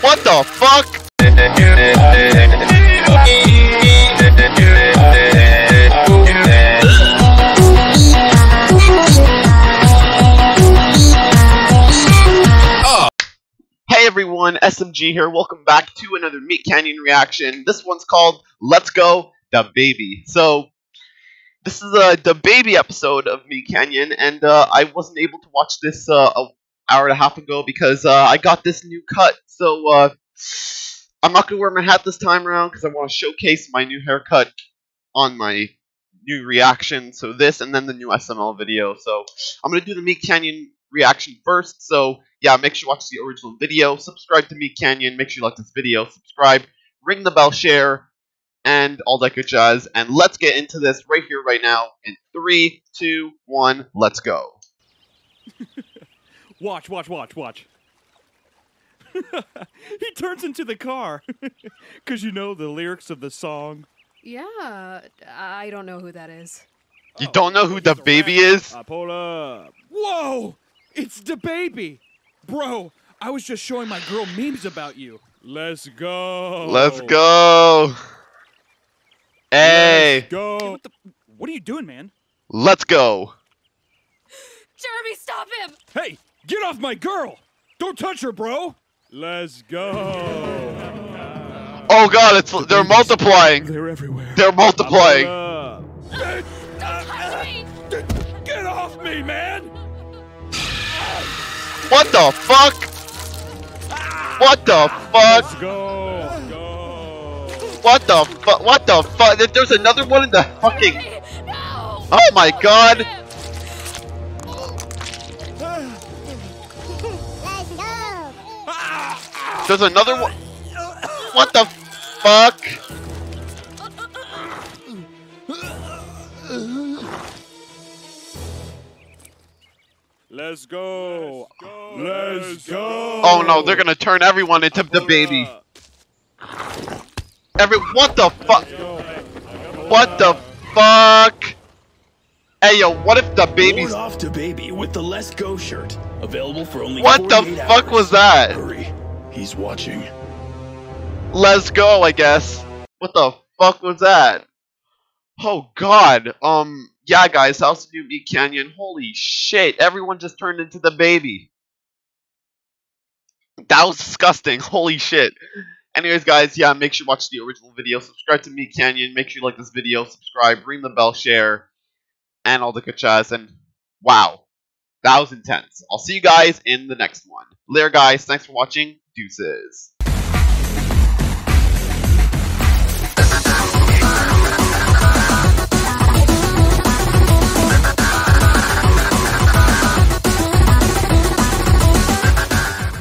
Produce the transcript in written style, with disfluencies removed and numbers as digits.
What the fuck? Hey everyone, SMG here. Welcome back to another MeatCanyon reaction. This one's called Let's Go DaBaby. So this is a DaBaby episode of MeatCanyon, and I wasn't able to watch this an hour and a half ago because I got this new cut. So I'm not gonna wear my hat this time around because I want to showcase my new haircut on my new reaction. So this, and then the new SML video. So I'm gonna do the MeatCanyon reaction first. So yeah, make sure you watch the original video. Subscribe to MeatCanyon. Make sure you like this video. Subscribe. Ring the bell. Share. And all that good jazz, and let's get into this right here, right now, in 3, 2, 1, let's go. watch. He turns into the car, because you know the lyrics of the song. Yeah, I don't know who that is. You don't know who DaBaby is? Pull up. Whoa, it's DaBaby. Bro, I was just showing my girl memes about you. Let's go. Let's go. Hey! Go. Hey, what are you doing, man? Let's go! Jeremy, stop him! Hey! Get off my girl! Don't touch her, bro! Let's go! Oh god, they're multiplying! They're everywhere. They're multiplying! Don't touch me! Get off me, man! What the fuck? What the fuck? Let's go! What the fuck? What the fuck? There's another one in the fucking. No! Oh my god! There's another one. What the fuck? Let's go. Let's go. Oh no, they're gonna turn everyone into DaBaby. What the fuck? What the fuck? Hey yo, what if DaBaby's off DaBaby with the Let's Go shirt available for only what the fuck hours. Was that? Hurry, he's watching. Let's go, I guess. What the fuck was that? Oh god. Yeah, guys, how's the new MeatCanyon? Holy shit! Everyone just turned into DaBaby. That was disgusting. Holy shit. Anyways, guys, yeah, make sure you watch the original video. Subscribe to MeatCanyon. Make sure you like this video. Subscribe, ring the bell, share, and all the good jazz. And wow, that was intense. I'll see you guys in the next one. Later, guys. Thanks for watching. Deuces.